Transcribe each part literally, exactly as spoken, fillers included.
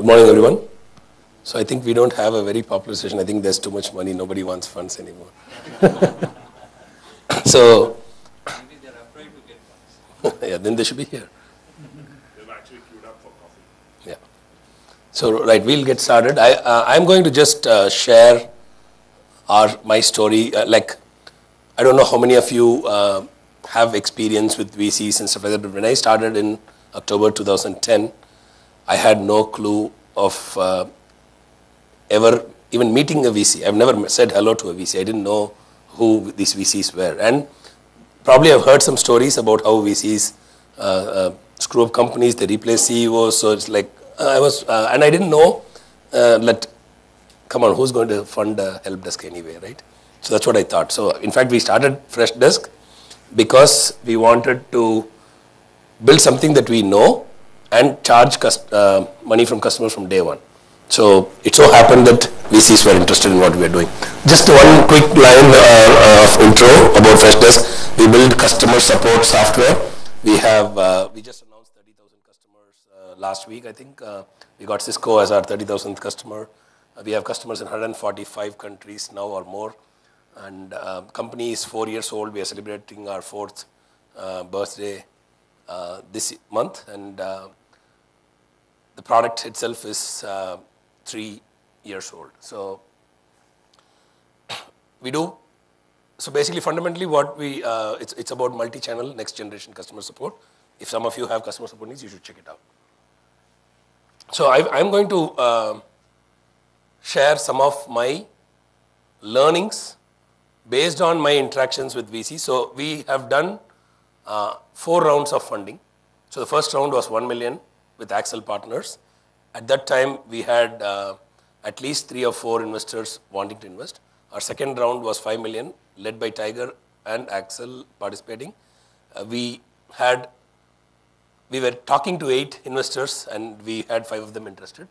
Good morning, everyone. So I think we don't have a very popular session. I think there's too much money. Nobody wants funds anymore. So maybe they're afraid to get funds. Yeah, then they should be here. They'll actually queued up for coffee. Yeah. So right, we'll get started. I, uh, I'm going to just uh, share our my story. Uh, like, I don't know how many of you uh, have experience with V Cs and stuff like that. But when I started in October two thousand ten, I had no clue of uh, ever even meeting a V C. I've never said hello to a V C. I didn't know who these V Cs were. And probably I've heard some stories about how V Cs uh, uh, screw up companies, they replace C E Os. So it's like, uh, I was, uh, and I didn't know uh, that, come on, who's going to fund a help desk anyway, right? So that's what I thought. So in fact, we started Freshdesk because we wanted to build something that we know and charge uh, money from customers from day one. So it so happened that V Cs were interested in what we are doing. Just one quick line uh, of intro about Freshdesk. We build customer support software. We have, uh, we just announced thirty thousand customers uh, last week, I think. Uh, we got Cisco as our thirty thousandth customer. Uh, we have customers in one hundred forty-five countries now or more. And uh, company is four years old. We are celebrating our fourth uh, birthday uh, this month. And uh, the product itself is uh, three years old. So we do, so basically fundamentally what we, uh, it's, it's about multi-channel next generation customer support. If some of you have customer support needs, you should check it out. So I, I'm going to uh, share some of my learnings based on my interactions with V C. So we have done uh, four rounds of funding. So the first round was one million with Accel partners. At that time, we had uh, at least three or four investors wanting to invest. Our second round was five million, led by Tiger and Axel participating. Uh, we had, we were talking to eight investors, and we had five of them interested.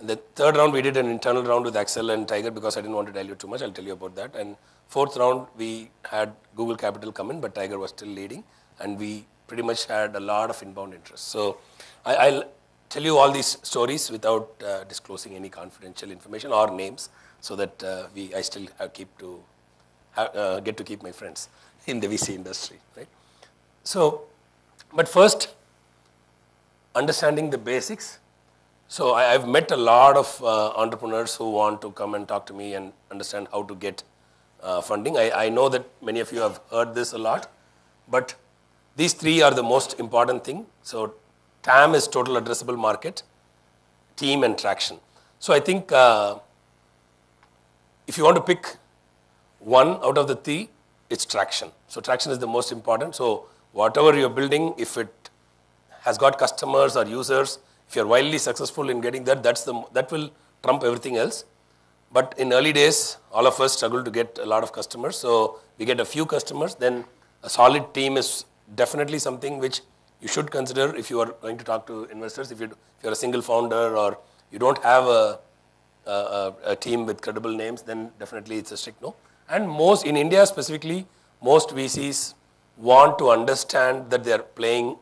And the third round, we did an internal round with Axel and Tiger because I didn't want to dilute too much. I'll tell you about that. And fourth round, we had Google Capital come in, but Tiger was still leading, and we pretty much had a lot of inbound interest. So I, I'll tell you all these stories without uh, disclosing any confidential information or names, so that uh, we I still have keep to have, uh, get to keep my friends in the V C industry, right? So, but first, understanding the basics. So I, I've met a lot of uh, entrepreneurs who want to come and talk to me and understand how to get uh, funding. I, I know that many of you have heard this a lot, but these three are the most important thing. So T A M is total addressable market, team, and traction. So I think uh, if you want to pick one out of the three, it's traction. So traction is the most important. So whatever you're building, if it has got customers or users, if you're wildly successful in getting that, that's the, that will trump everything else. But in early days, all of us struggle to get a lot of customers. So we get a few customers, then a solid team is definitely something which you should consider if you are going to talk to investors. If, you, if you're a single founder or you don't have a, a, a team with credible names, then definitely it's a strict no. And most, in India specifically, most V Cs want to understand that they're playing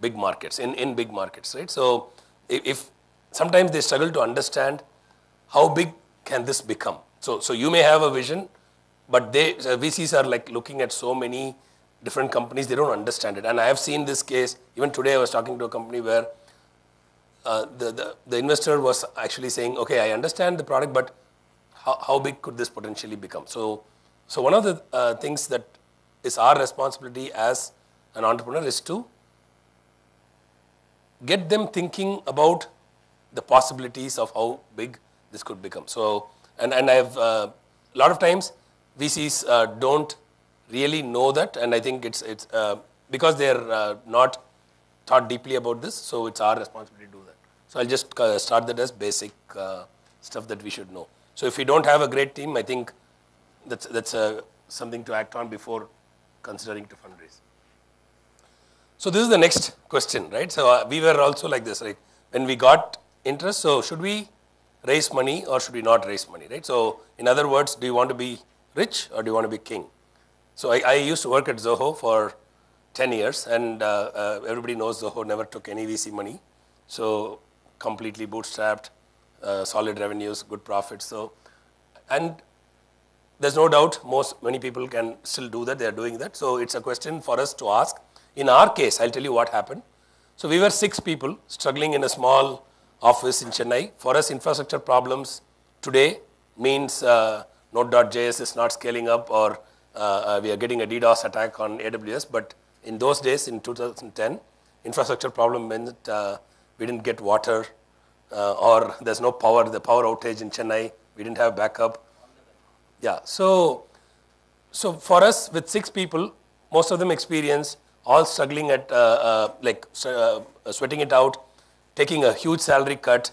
big markets, in, in big markets, right? So if, if sometimes they struggle to understand how big can this become. So, so you may have a vision, but they, so V Cs are like looking at so many different companies, they don't understand it. And I have seen this case, even today I was talking to a company where uh, the, the, the investor was actually saying, okay, I understand the product, but how, how big could this potentially become? So, so one of the uh, things that is our responsibility as an entrepreneur is to get them thinking about the possibilities of how big this could become. So, and, and I have, uh, a lot of times V Cs uh, don't really know that, and I think it's it's uh, because they're uh, not thought deeply about this, so it's our responsibility to do that. So I'll just uh, start that as basic uh, stuff that we should know. So if you don't have a great team, I think that's that's uh, something to act on before considering to fundraise. So this is the next question, right? So uh, we were also like this, right? When we got interest, so should we raise money or should we not raise money, right? So in other words, do you want to be rich or do you want to be king? So I, I used to work at Zoho for ten years, and uh, uh, everybody knows Zoho never took any V C money. So completely bootstrapped, uh, solid revenues, good profits. So, and there's no doubt most, many people can still do that. They're doing that. So it's a question for us to ask. In our case, I'll tell you what happened. So we were six people struggling in a small office in Chennai. For us, infrastructure problems today means uh, Node.js is not scaling up, or uh, we are getting a DDoS attack on A W S. But in those days, in two thousand ten, infrastructure problem meant uh, we didn't get water, uh, or there's no power, the power outage in Chennai. We didn't have backup. Yeah, so, so for us, with six people, most of them experienced, all struggling at, uh, uh, like, uh, sweating it out, taking a huge salary cut,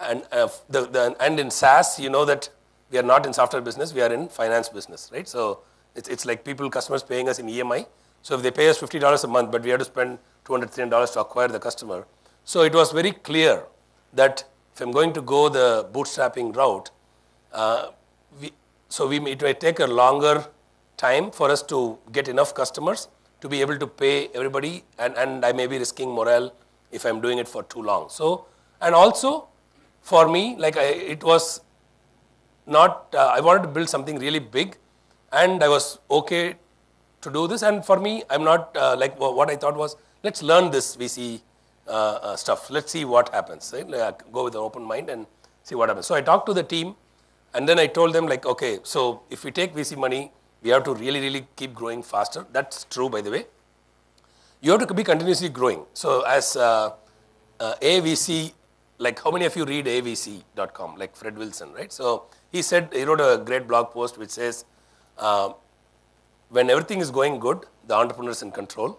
and, uh, the, the, and in SaaS, you know that we are not in software business, we are in finance business, right? So it's, it's like people, customers paying us in E M I. So if they pay us fifty dollars a month, but we have to spend two hundred, three hundred dollars to acquire the customer. So it was very clear that if I'm going to go the bootstrapping route, uh, we, so we, it may take a longer time for us to get enough customers to be able to pay everybody, and, and I may be risking morale if I'm doing it for too long. So, and also for me, like I, it was not, uh, I wanted to build something really big, and I was okay to do this. And for me, I'm not uh, like what I thought was, let's learn this V C uh, uh, stuff. Let's see what happens, right? Like, go with an open mind and see what happens. So I talked to the team, and then I told them like, okay, so if we take V C money, we have to really, really keep growing faster. That's true, by the way. You have to be continuously growing. So as uh, uh, A V C, like how many of you read A V C dot com, like Fred Wilson, right? So he said, he wrote a great blog post which says, uh, when everything is going good, the entrepreneur is in control.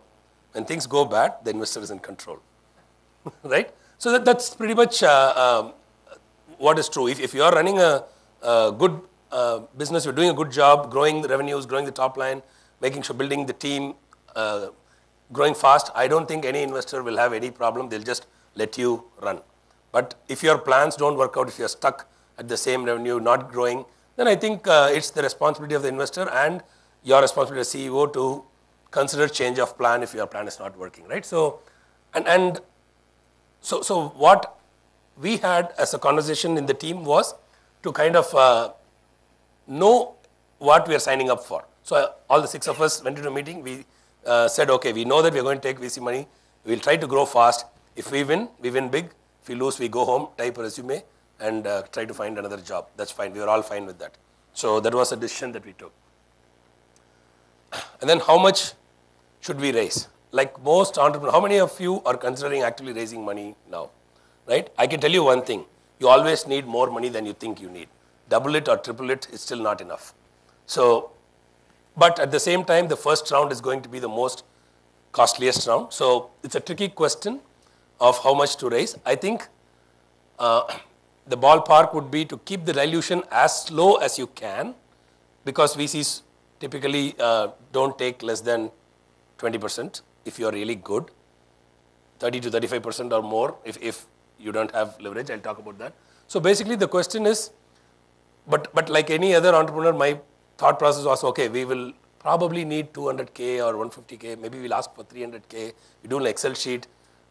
When things go bad, the investor is in control, right? So that, that's pretty much uh, um, what is true. If, if you are running a, a good Uh, business, you're doing a good job, growing the revenues, growing the top line, making sure building the team, uh, growing fast, I don't think any investor will have any problem. They'll just let you run. But if your plans don't work out, if you're stuck at the same revenue, not growing, then I think uh, it's the responsibility of the investor and your responsibility as C E O to consider change of plan if your plan is not working, right? So, and, and so, so what we had as a conversation in the team was to kind of uh, know what we are signing up for. So uh, all the six of us went into a meeting. We uh, said, okay, we know that we are going to take V C money. We'll try to grow fast. If we win, we win big. If we lose, we go home, type a resume, and uh, try to find another job. That's fine. We were all fine with that. So that was a decision that we took. And then how much should we raise? Like most entrepreneurs, how many of you are considering actually raising money now, right? I can tell you one thing. You always need more money than you think you need. Double it or triple it is still not enough. So, but at the same time, the first round is going to be the most costliest round. So it's a tricky question of how much to raise. I think uh, the ballpark would be to keep the dilution as low as you can, because V Cs typically uh, don't take less than twenty percent if you're really good, thirty to thirty-five percent or more if, if you don't have leverage. I'll talk about that. So basically the question is, But, but like any other entrepreneur, my thought process was, okay, we will probably need two hundred K or one hundred fifty K. Maybe we'll ask for three hundred K. We do an Excel sheet.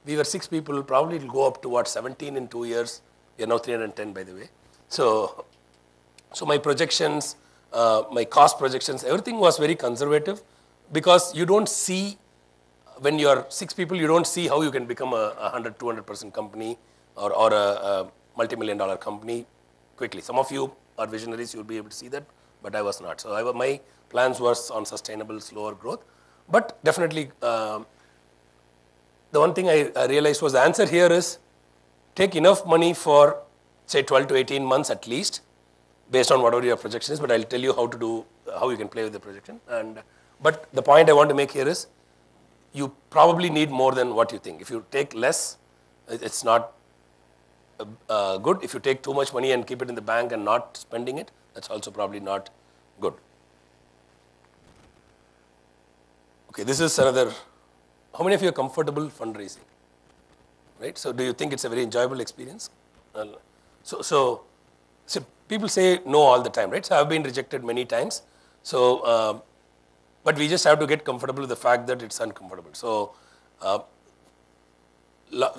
We were six people. Probably it'll go up to, what, seventeen in two years. We are now three hundred ten, by the way. So, so my projections, uh, my cost projections, everything was very conservative, because you don't see, when you are six people, you don't see how you can become a one hundred, two hundred percent company or, or a, a multi-million dollar company quickly. Some of you or visionaries, you'll be able to see that, but I was not. So I, my plans were on sustainable, slower growth. But definitely, um, the one thing I, I realized was the answer here is take enough money for, say, twelve to eighteen months at least, based on whatever your projection is. But I'll tell you how to do, how you can play with the projection. And but the point I want to make here is you probably need more than what you think. If you take less, it's not Uh, good. If you take too much money and keep it in the bank and not spending it, that's also probably not good. Okay, this is another. How many of you are comfortable fundraising? Right? So do you think it's a very enjoyable experience? Uh, so, so, so people say no all the time, right? So I've been rejected many times. So, uh, but we just have to get comfortable with the fact that it's uncomfortable. So, uh,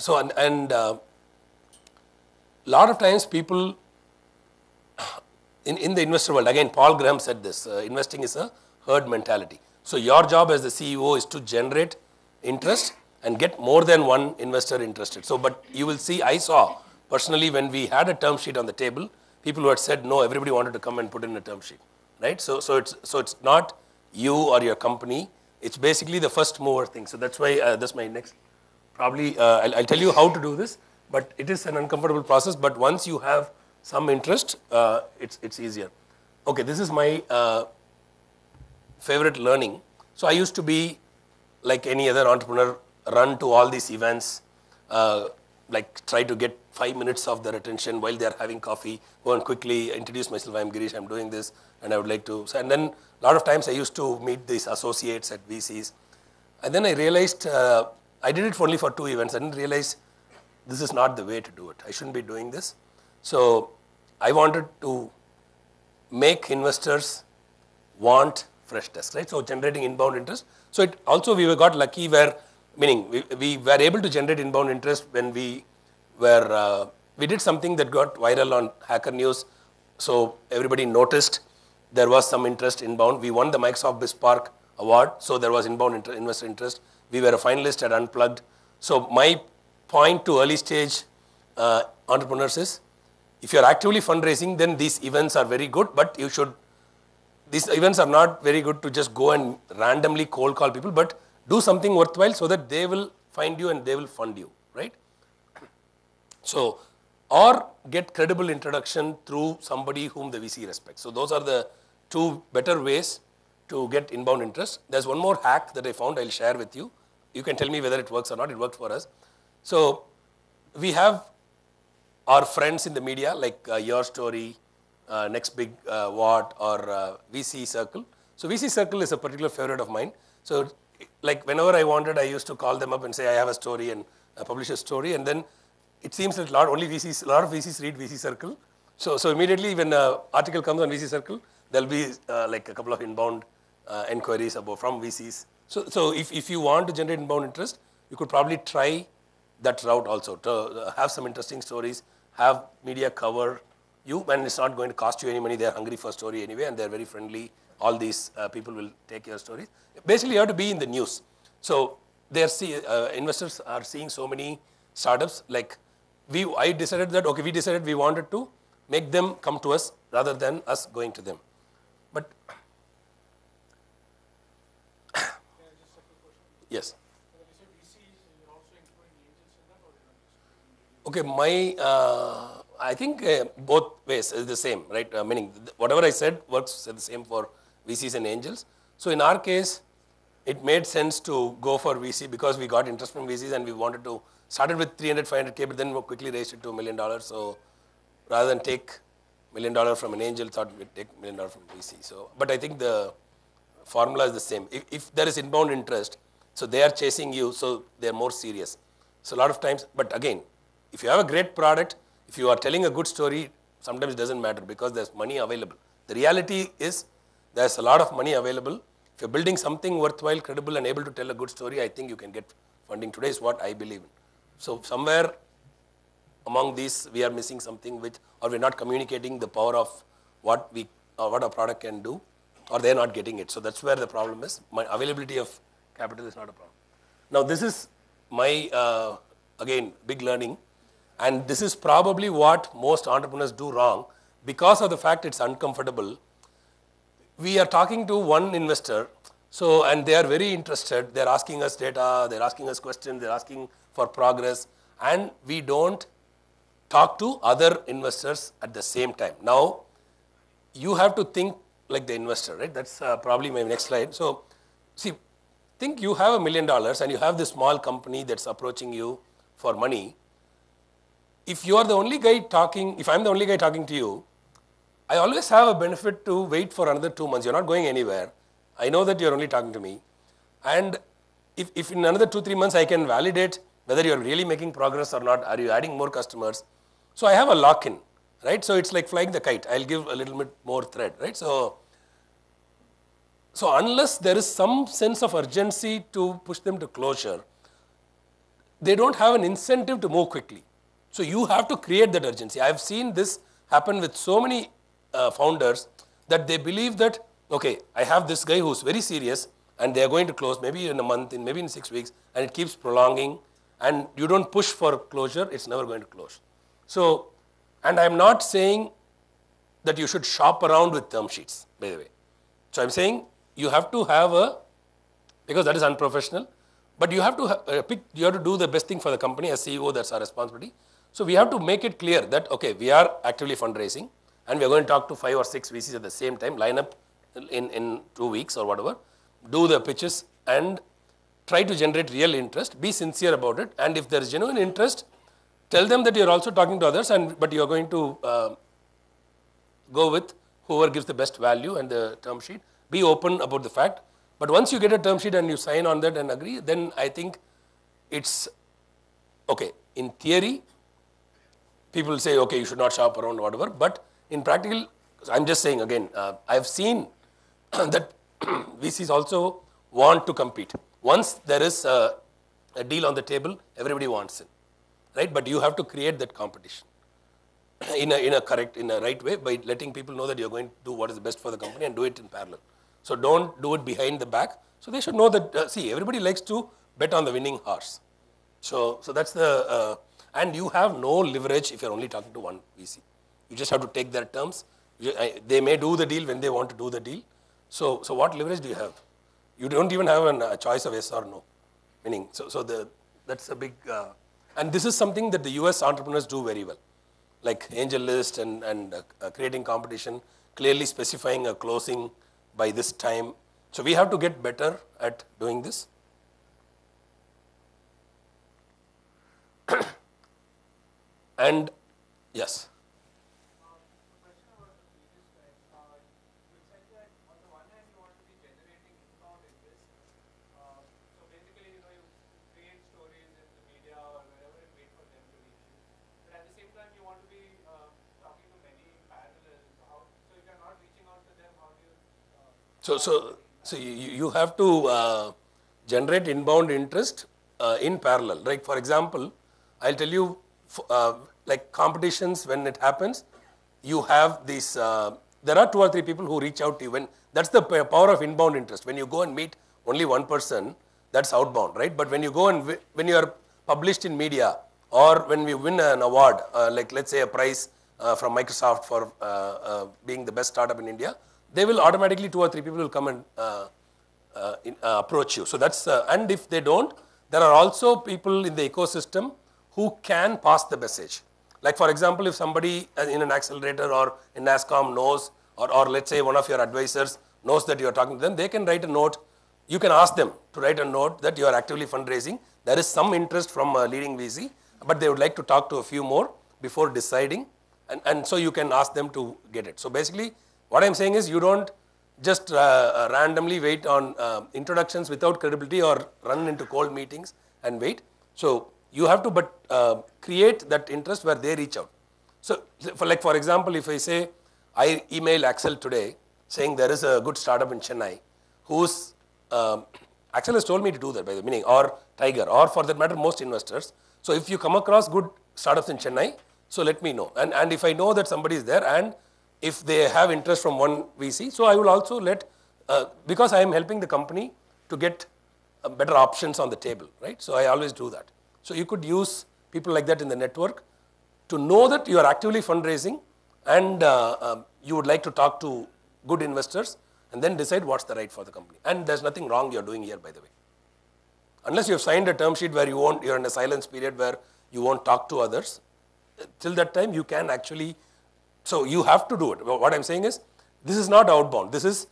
so and, and uh, a lot of times people in, in the investor world, again, Paul Graham said this, uh, investing is a herd mentality. So your job as the C E O is to generate interest and get more than one investor interested. So, but you will see, I saw personally when we had a term sheet on the table, people who had said no, everybody wanted to come and put in a term sheet, right? So, so it's so it's not you or your company. It's basically the first mover thing. So that's why uh, that's my next. Probably uh, I'll, I'll tell you how to do this, but it is an uncomfortable process. But once you have some interest, uh, it's it's easier. Okay, this is my uh, favorite learning. So I used to be like any other entrepreneur, run to all these events, uh, like try to get five minutes of their attention while they're having coffee, go and quickly introduce myself, I'm Girish, I'm doing this, and I would like to. So, and then a lot of times I used to meet these associates at V Cs. And then I realized, uh, I did it for only for two events. I didn't realize this is not the way to do it. I shouldn't be doing this. So I wanted to make investors want Freshdesk, right? So generating inbound interest. So it also, we got lucky where, meaning we, we were able to generate inbound interest when we were, uh, we did something that got viral on Hacker News. So everybody noticed there was some interest inbound. We won the Microsoft BizSpark award. So there was inbound inter investor interest. We were a finalist at Unplugged. So my point to early stage uh, entrepreneurs is, if you're actively fundraising, then these events are very good, but you should, these events are not very good to just go and randomly cold call people, but do something worthwhile so that they will find you and they will fund you, right? So, or get credible introduction through somebody whom the V C respects. So those are the two better ways to get inbound interest. There's one more hack that I found I'll share with you. You can tell me whether it works or not. It worked for us. So we have our friends in the media like uh, Your Story, uh, Next Big, uh, What, or uh, V C Circle. So V C Circle is a particular favorite of mine. So like whenever I wanted, I used to call them up and say I have a story and uh, publish a story. And then it seems that a lot, only V Cs, a lot of V Cs read V C Circle. So, so immediately when an article comes on V C Circle, there'll be uh, like a couple of inbound uh, inquiries about from V Cs. So, so if, if you want to generate inbound interest, you could probably try that route also to uh, have some interesting stories, have media cover you, and it's not going to cost you any money. They're hungry for a story anyway, and they're very friendly. All these uh, people will take your stories. Basically, you have to be in the news. So they're see, uh, investors are seeing so many startups. Like we, I decided that, okay, we decided we wanted to make them come to us rather than us going to them. But yes. Okay, my uh, I think uh, both ways is the same, right? Uh, meaning whatever I said works the same for V Cs and angels. So in our case, it made sense to go for V C because we got interest from V Cs and we wanted to started with three hundred, five hundred K, but then we quickly raised it to a million dollars. So rather than take million dollar from an angel, thought we'd take million dollar from V C. So, but I think the formula is the same. If, if there is inbound interest, so they are chasing you, so they're more serious. So a lot of times, but again, if you have a great product, if you are telling a good story, sometimes it doesn't matter because there's money available. The reality is there's a lot of money available. If you're building something worthwhile, credible, and able to tell a good story, I think you can get funding today is what I believe in. So somewhere among these, we are missing something which, or we're not communicating the power of what we, or what our product can do, or they're not getting it. So that's where the problem is. My availability of capital is not a problem. Now this is my, uh, again, big learning. And this is probably what most entrepreneurs do wrong because of the fact it's uncomfortable. We are talking to one investor, so and they are very interested. They're asking us data, they're asking us questions, they're asking for progress, and we don't talk to other investors at the same time. Now, you have to think like the investor, right? That's uh, probably my next slide. So, see, think you have a million dollars and you have this small company that's approaching you for money. If you are the only guy talking, if I'm the only guy talking to you, I always have a benefit to wait for another two months. You're not going anywhere. I know that you're only talking to me. And if, if in another two, three months, I can validate whether you're really making progress or not, are you adding more customers? So I have a lock-in, right? So it's like flying the kite. I'll give a little bit more thread, right? So, so unless there is some sense of urgency to push them to closure, they don't have an incentive to move quickly. So you have to create that urgency. I've seen this happen with so many uh, founders that they believe that, okay, I have this guy who's very serious and they're going to close maybe in a month, in maybe in six weeks, and it keeps prolonging, and you don't push for closure, it's never going to close. So, and I'm not saying that you should shop around with term sheets, by the way. So I'm saying you have to have a, because that is unprofessional, but you have to uh, pick, you have to do the best thing for the company. As C E O, that's our responsibility. So we have to make it clear that, okay, we are actively fundraising and we're going to talk to five or six V Cs at the same time, line up in, in two weeks or whatever, do the pitches and try to generate real interest, be sincere about it. And if there is genuine interest, tell them that you're also talking to others, and but you're going to uh, go with whoever gives the best value and the term sheet. Be open about the fact. But once you get a term sheet and you sign on that and agree, then I think it's okay. In theory, people say, okay, you should not shop around or whatever. But in practical, I'm just saying again, uh, I've seen that V Cs also want to compete. Once there is a, a deal on the table, everybody wants it, right? But you have to create that competition in a, in a correct, in a right way by letting people know that you're going to do what is best for the company and do it in parallel. So don't do it behind the back. So they should know that, uh, see, everybody likes to bet on the winning horse. So, so that's the, uh, and you have no leverage if you're only talking to one V C. You just have to take their terms. You, I, they may do the deal when they want to do the deal. So, so what leverage do you have? You don't even have an, a choice of yes or no. Meaning, so, so the, that's a big, uh, and this is something that the U S entrepreneurs do very well. Like AngelList and, and uh, uh, creating competition, clearly specifying a closing by this time. So we have to get better at doing this. And yes. Um, the question was the previous slide. Uh, you said that on the one hand you want to be generating inbound interest. Uh, so basically, you know, you create stories in the media or wherever and wait for them to reach you. But at the same time, you want to be uh, talking to many parallels. How, so if you're not reaching out to them, how do you? So, so, so you, you have to uh, generate inbound interest uh, in parallel, right? For example, I'll tell you, uh, like competitions, when it happens, you have these, uh, there are two or three people who reach out to you. When, that's the power of inbound interest. When you go and meet only one person, that's outbound, right? But when you go and, when you are published in media, or when we win an award, uh, like let's say a prize uh, from Microsoft for uh, uh, being the best startup in India, they will automatically, two or three people will come and uh, uh, in, uh, approach you. So that's, uh, and if they don't, there are also people in the ecosystem who can pass the message. Like for example, if somebody in an accelerator or in NASSCOM knows, or, or let's say one of your advisors knows that you are talking to them, they can write a note. You can ask them to write a note that you are actively fundraising. There is some interest from a leading V C, but they would like to talk to a few more before deciding. And, and so you can ask them to get it. So basically, what I'm saying is you don't just uh, randomly wait on uh, introductions without credibility or run into cold meetings and wait. So you have to but uh, create that interest where they reach out. So for like for example, if I say, I email Axel today saying there is a good startup in Chennai who's, um, Axel has told me to do that by the meaning, or Tiger, or for that matter, most investors. So if you come across good startups in Chennai, so let me know. And, and if I know that somebody is there and if they have interest from one V C, so I will also let, uh, because I am helping the company to get uh, better options on the table, right? So I always do that. So you could use people like that in the network to know that you are actively fundraising and uh, uh, you would like to talk to good investors and then decide what's the right for the company. And there's nothing wrong you're doing here, by the way. Unless you've signed a term sheet where you won't, you're in a silence period where you won't talk to others, till that time you can actually. So you have to do it. What I'm saying is, this is not outbound. This is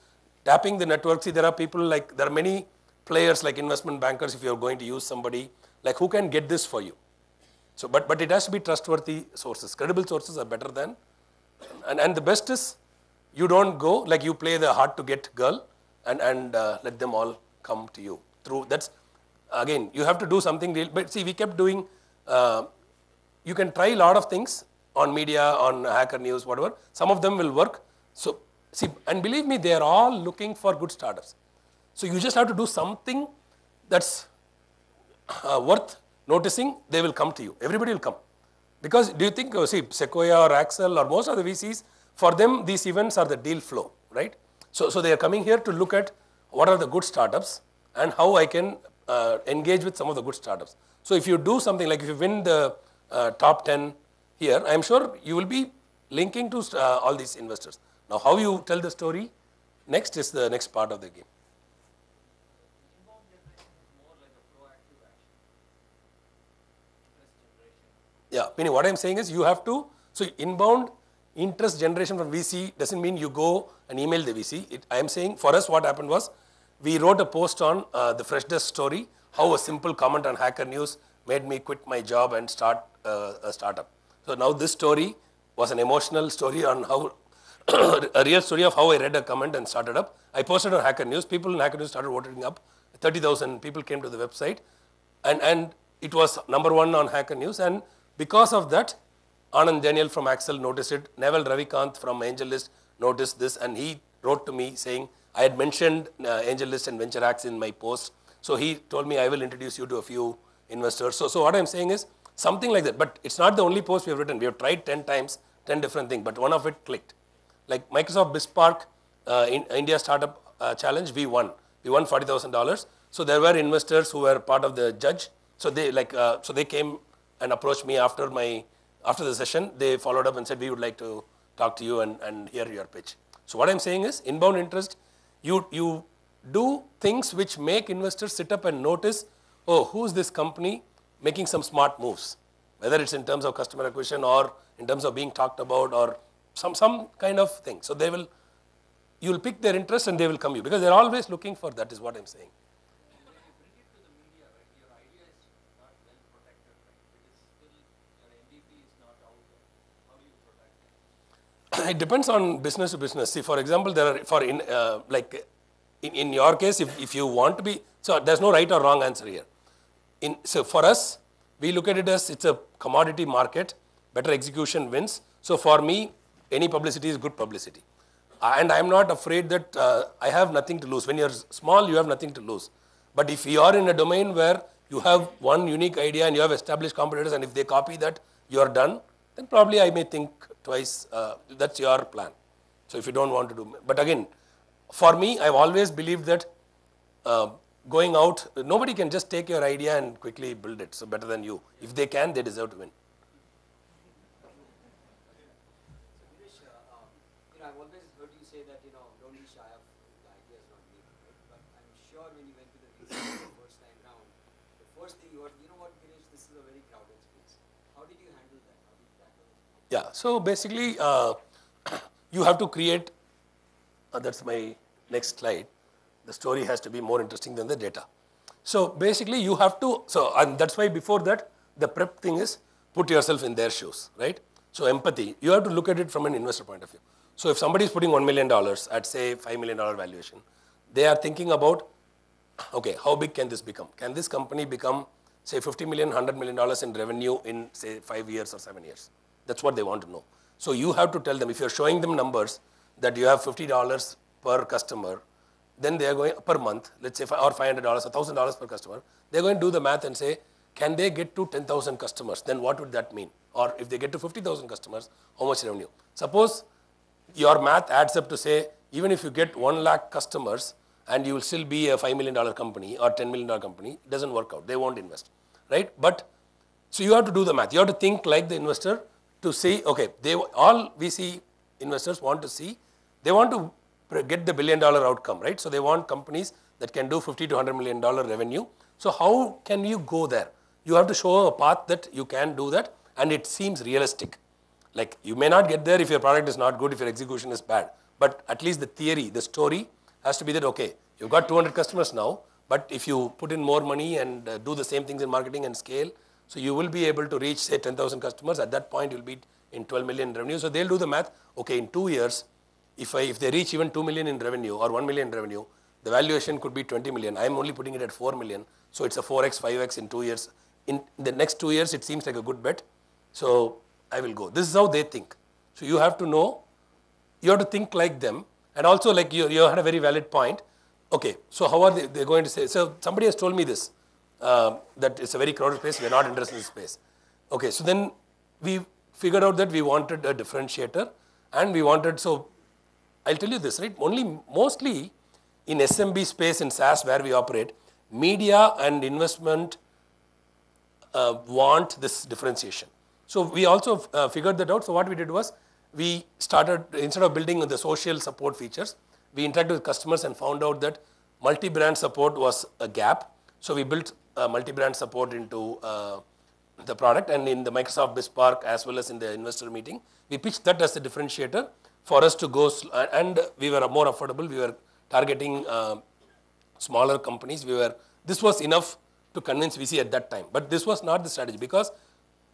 tapping the network. See, there are people like, there are many players like investment bankers, if you're going to use somebody, like who can get this for you. So, but, but it has to be trustworthy sources. Credible sources are better than, and, and the best is, you don't go, like you play the hard to get girl and, and uh, let them all come to you. Through that's, again, you have to do something real. But see, we kept doing, uh, you can try a lot of things, on media, on Hacker News, whatever. Some of them will work. So, see, and believe me, they are all looking for good startups. So you just have to do something that's uh, worth noticing. They will come to you. Everybody will come. Because do you think, oh, see, Sequoia or Axel or most of the V Cs, for them, these events are the deal flow, right? So, so they are coming here to look at what are the good startups and how I can uh, engage with some of the good startups. So if you do something like if you win the uh, top ten here, I'm sure you will be linking to uh, all these investors. Now, how you tell the story next is the next part of the game. Yeah, meaning what I'm saying is you have to, so inbound interest generation from V C doesn't mean you go and email the V C. It, I'm saying for us what happened was we wrote a post on uh, the Freshdesk story, how a simple comment on Hacker News made me quit my job and start uh, a startup. So now this story was an emotional story on how, a real story of how I read a comment and started up. I posted on Hacker News. People in Hacker News started voting up. thirty thousand people came to the website and, and it was number one on Hacker News. And because of that, Anand Daniel from Accel noticed it, Neville Ravikanth from AngelList noticed this, and he wrote to me saying, I had mentioned uh, AngelList and VentureHacks in my post. So he told me, I will introduce you to a few investors. So, so what I'm saying is something like that. But it's not the only post we have written. We have tried ten times, ten different things, but one of it clicked. Like Microsoft BizSpark uh, in India Startup uh, Challenge, we won. We won forty thousand dollars. So there were investors who were part of the judge. So they like, uh, so they came and approached me after my, after the session, they followed up and said, we would like to talk to you and, and hear your pitch. So what I'm saying is inbound interest, you, you do things which make investors sit up and notice, oh, who's this company making some smart moves, whether it's in terms of customer acquisition or in terms of being talked about or some, some kind of thing. So they will, you'll pick their interest and they will come you because they're always looking for that is what I'm saying. It depends on business to business. See, for example, there are, for in, uh, like, in, in your case, if, if you want to be, so there's no right or wrong answer here. In, so for us, we look at it as it's a commodity market, better execution wins. So for me, any publicity is good publicity. And I'm not afraid that uh, I have nothing to lose. When you're small, you have nothing to lose. But if you are in a domain where you have one unique idea and you have established competitors and if they copy that, you're done, then probably I may think twice, uh, that's your plan. So if you don't want to do, but again, for me, I've always believed that uh, going out, nobody can just take your idea and quickly build it, so better than you. If they can, they deserve to win. So Girish, uh, um, you know, I've always heard you say that, you know, don't be shy of the ideas not being right, but I'm sure when you went to the research the first time round, the first thing you were, you know what Girish, this is a very crowded space. How did you handle that? Yeah, so basically, uh, you have to create, uh, that's my next slide, the story has to be more interesting than the data. So basically, you have to, so and that's why before that, the prep thing is put yourself in their shoes, right? So empathy, you have to look at it from an investor point of view. So if somebody is putting one million dollars at say five million dollars valuation, they are thinking about, okay, how big can this become? Can this company become say fifty million dollars, one hundred million dollars in revenue in say five years or seven years? That's what they want to know. So you have to tell them, if you're showing them numbers that you have fifty dollars per customer, then they are going per month, let's say, or five hundred dollars or one thousand dollars per customer, they're going to do the math and say, can they get to ten thousand customers? Then what would that mean? Or if they get to fifty thousand customers, how much revenue? Suppose your math adds up to say, even if you get one lakh customers and you will still be a five million dollar company or ten million dollar company, it doesn't work out. They won't invest, right? But so you have to do the math. You have to think like the investor, to see, okay, they all V C investors want to see, they want to get the billion dollar outcome, right? So they want companies that can do fifty to one hundred million dollar revenue. So how can you go there? You have to show a path that you can do that and it seems realistic. Like you may not get there if your product is not good, if your execution is bad, but at least the theory, the story has to be that, okay, you've got two hundred customers now, but if you put in more money and uh, do the same things in marketing and scale, so you will be able to reach, say, ten thousand customers. At that point, you'll be in twelve million revenue. So they'll do the math. Okay, in two years, if I, if they reach even two million in revenue or one million in revenue, the valuation could be twenty million. I'm only putting it at four million. So it's a four X, five X in two years. In the next two years, it seems like a good bet. So I will go. This is how they think. So you have to know, you have to think like them. And also, like you, you had a very valid point. Okay, so how are they they're going to say? So somebody has told me this. Uh, that it's a very crowded space, we're not interested in this space. Okay, so then we figured out that we wanted a differentiator and we wanted, so I'll tell you this, right? Only mostly in S M B space, in SaaS where we operate, media and investment uh, want this differentiation. So we also uh, figured that out. So what we did was we started, instead of building the social support features, we interacted with customers and found out that multi-brand support was a gap. So we built uh, multi-brand support into uh, the product, and in the Microsoft BizSpark as well as in the investor meeting, we pitched that as a differentiator for us to go, and we were more affordable. We were targeting uh, smaller companies. We were, this was enough to convince V C at that time, but this was not the strategy, because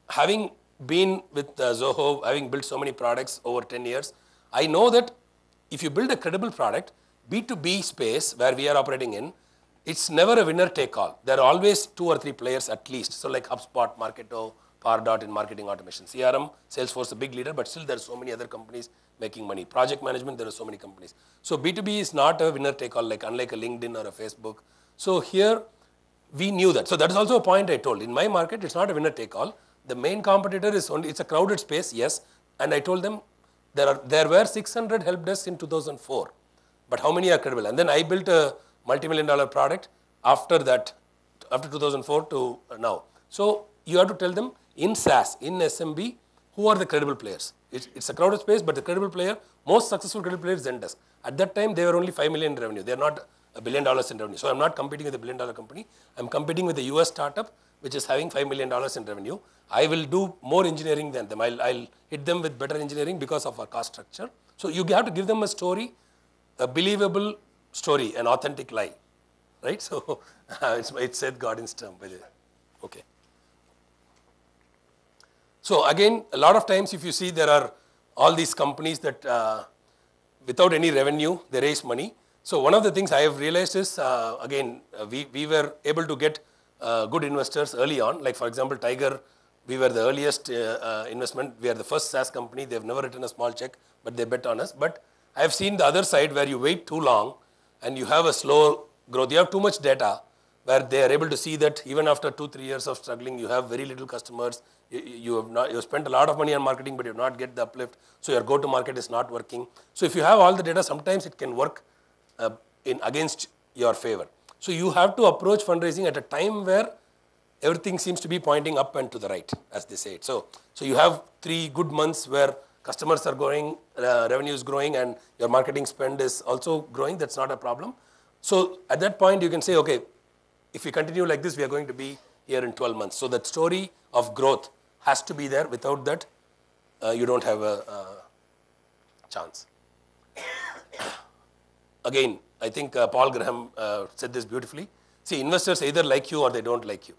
having been with uh, Zoho, having built so many products over ten years, I know that if you build a credible product, B two B space where we are operating in, it's never a winner take all. There are always two or three players at least. So like HubSpot, Marketo, Pardot in marketing automation. C R M, Salesforce is a big leader, but still there are so many other companies making money. Project management, there are so many companies. So B two B is not a winner take all, like unlike a LinkedIn or a Facebook. So here we knew that. So that is also a point I told. In my market, it's not a winner take all. The main competitor is only, it's a crowded space, yes. And I told them there are there were six hundred help desks in two thousand four, but how many are credible? And then I built a multi-million dollar product after that, after two thousand four to now. So you have to tell them in SaaS, in S M B, who are the credible players. It's, it's a crowded space, but the credible player, most successful credible player is Zendesk. At that time, they were only five million in revenue. They're not a billion dollars in revenue. So I'm not competing with a billion dollar company. I'm competing with a U S startup, which is having five million dollars in revenue. I will do more engineering than them. I'll, I'll hit them with better engineering because of our cost structure. So you have to give them a story, a believable story, an authentic lie, right? So uh, it's, it's said Godin's term, by the way. Okay. So again, a lot of times if you see, there are all these companies that uh, without any revenue, they raise money. So one of the things I have realized is, uh, again, uh, we, we were able to get Uh, good investors early on, like for example, Tiger, we were the earliest uh, uh, investment. We are the first SaaS company. They have never written a small check, but they bet on us. But I have seen the other side where you wait too long and you have a slow growth. You have too much data where they are able to see that even after two, three years of struggling, you have very little customers. You, you have not, you have spent a lot of money on marketing, but you have not get the uplift. So your go-to market is not working. So if you have all the data, sometimes it can work uh, in against your favor. So you have to approach fundraising at a time where everything seems to be pointing up and to the right, as they say it. So, so you have three good months where customers are growing, uh, revenue is growing, and your marketing spend is also growing. That's not a problem. So at that point, you can say, okay, if we continue like this, we are going to be here in twelve months. So that story of growth has to be there. Without that, uh, you don't have a uh, chance. Again, I think uh, Paul Graham uh, said this beautifully. See, investors either like you or they don't like you.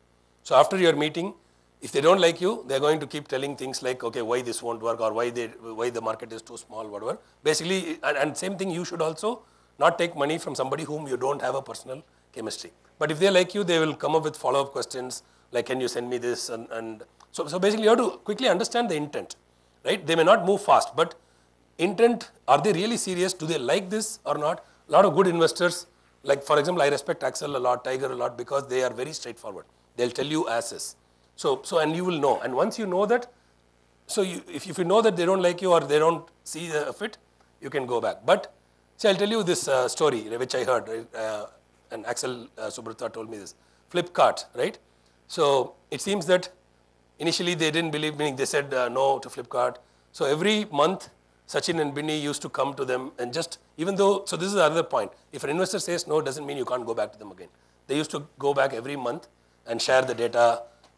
So after your meeting, if they don't like you, they're going to keep telling things like, okay, why this won't work, or why they, why the market is too small, whatever. Basically, and, and same thing, you should also not take money from somebody whom you don't have a personal chemistry. But if they like you, they will come up with follow-up questions like, can you send me this? And, and so, so basically, you have to quickly understand the intent, right? They may not move fast, but intent, are they really serious? Do they like this or not? A lot of good investors, like for example, I respect Axel a lot, Tiger a lot, because they are very straightforward. They'll tell you as is. So, so and you will know. And once you know that, so you, if, if you know that they don't like you or they don't see a fit, you can go back. But see, I'll tell you this uh, story, which I heard, uh, and Axel uh, Subratha told me this. Flipkart, right? So it seems that initially they didn't believe, meaning they said uh, no to Flipkart. So every month, Sachin and Binny used to come to them and just, even though, so this is the other point. If an investor says no, it doesn't mean you can't go back to them again. They used to go back every month and share the data.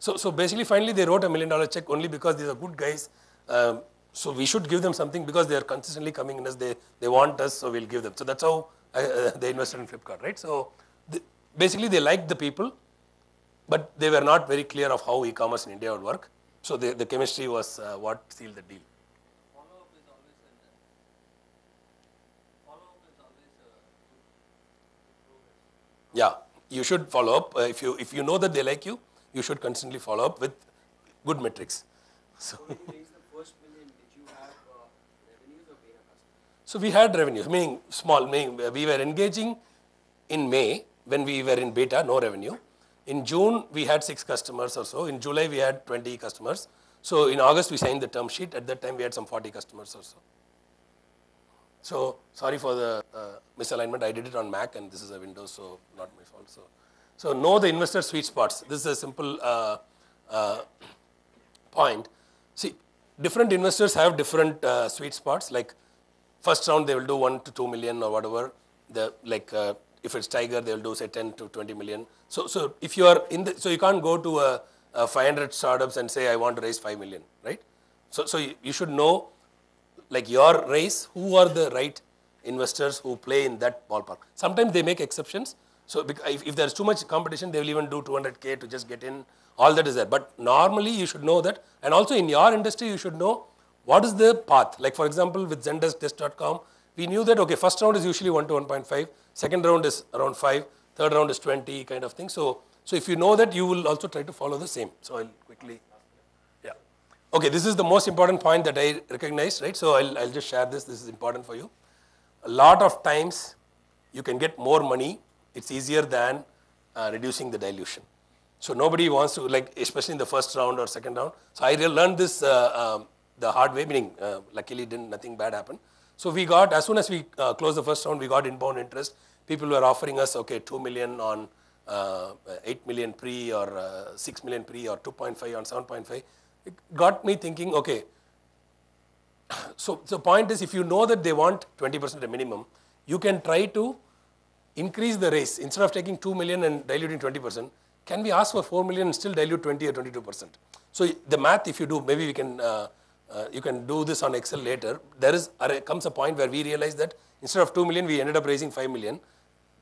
So, so basically, finally, they wrote a million dollar check only because these are good guys. Um, so we should give them something because they are consistently coming in us. They, they want us, so we'll give them. So that's how I, uh, they invested in Flipkart, right? So the, basically, they liked the people, but they were not very clear of how e-commerce in India would work. So the, the chemistry was uh, what sealed the deal. Yeah, you should follow up. Uh, if you if you know that they like you, you should constantly follow up with good metrics. So, so when you raised the first million, did you have uh, revenues or beta customers? So we had revenues, meaning small. Meaning we were engaging in May when we were in beta, no revenue. In June we had six customers or so. In July we had twenty customers. So in August, we signed the term sheet. At that time, we had some forty customers or so. So sorry for the uh, misalignment. I did it on Mac, and this is a Windows, so not my fault. So, so know the investor sweet spots. This is a simple uh, uh, point. See, different investors have different uh, sweet spots. Like first round, they will do one to two million or whatever. The like uh, if it's Tiger, they will do say ten to twenty million. So so if you are in the, so you can't go to a, a five hundred startups and say I want to raise five million, right? So so you, you should know. Like your race, who are the right investors who play in that ballpark? Sometimes they make exceptions. So if, if there's too much competition, they will even do two hundred K to just get in. All that is there. But normally, you should know that. And also in your industry, you should know what is the path. Like for example, with Zendesk, test dot com, we knew that, okay, first round is usually one to one point five. Second round is around five. Third round is twenty kind of thing. So, so if you know that, you will also try to follow the same. So I'll quickly. Okay, this is the most important point that I recognize, right? So I'll, I'll just share this. This is important for you. A lot of times, you can get more money. It's easier than uh, reducing the dilution. So nobody wants to, like, especially in the first round or second round. So I learned this uh, um, the hard way, meaning uh, luckily didn't nothing bad happened. So we got, as soon as we uh, closed the first round, we got inbound interest. People were offering us, okay, two million on uh, eight million pre or uh, six million pre or two point five on seven point five. It got me thinking, okay, so the so point is if you know that they want twenty percent a minimum, you can try to increase the raise. Instead of taking two million and diluting twenty percent, can we ask for four million and still dilute twenty or twenty-two percent? So the math, if you do, maybe we can, uh, uh, you can do this on Excel later. There is, comes a point where we realize that instead of two million, we ended up raising five million,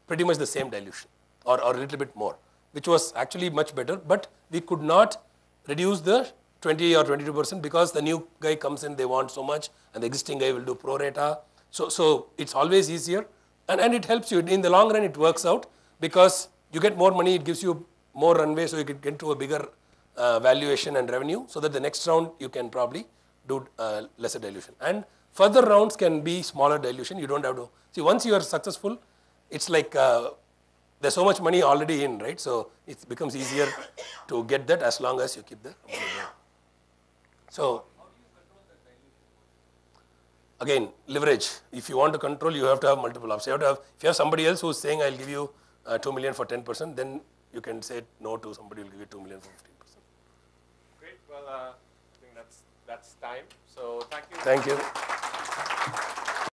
pretty much the same dilution or a little bit more, which was actually much better, but we could not reduce the twenty or twenty-two percent because the new guy comes in, they want so much, and the existing guy will do pro rata. So, so it's always easier, and, and it helps you. In the long run, it works out because you get more money, it gives you more runway, so you can get to a bigger uh, valuation and revenue, so that the next round you can probably do uh, lesser dilution. And further rounds can be smaller dilution. You don't have to. See, once you are successful, it's like uh, there's so much money already in, right? So it becomes easier to get that as long as you keep the money. So, again, leverage. If you want to control, you have to have multiple options. You have to have, if you have somebody else who's saying, I'll give you uh, two million for ten percent, then you can say no to somebody who will give you two million for fifteen percent. Great. Well, uh, I think that's, that's time. So, thank you. Thank you.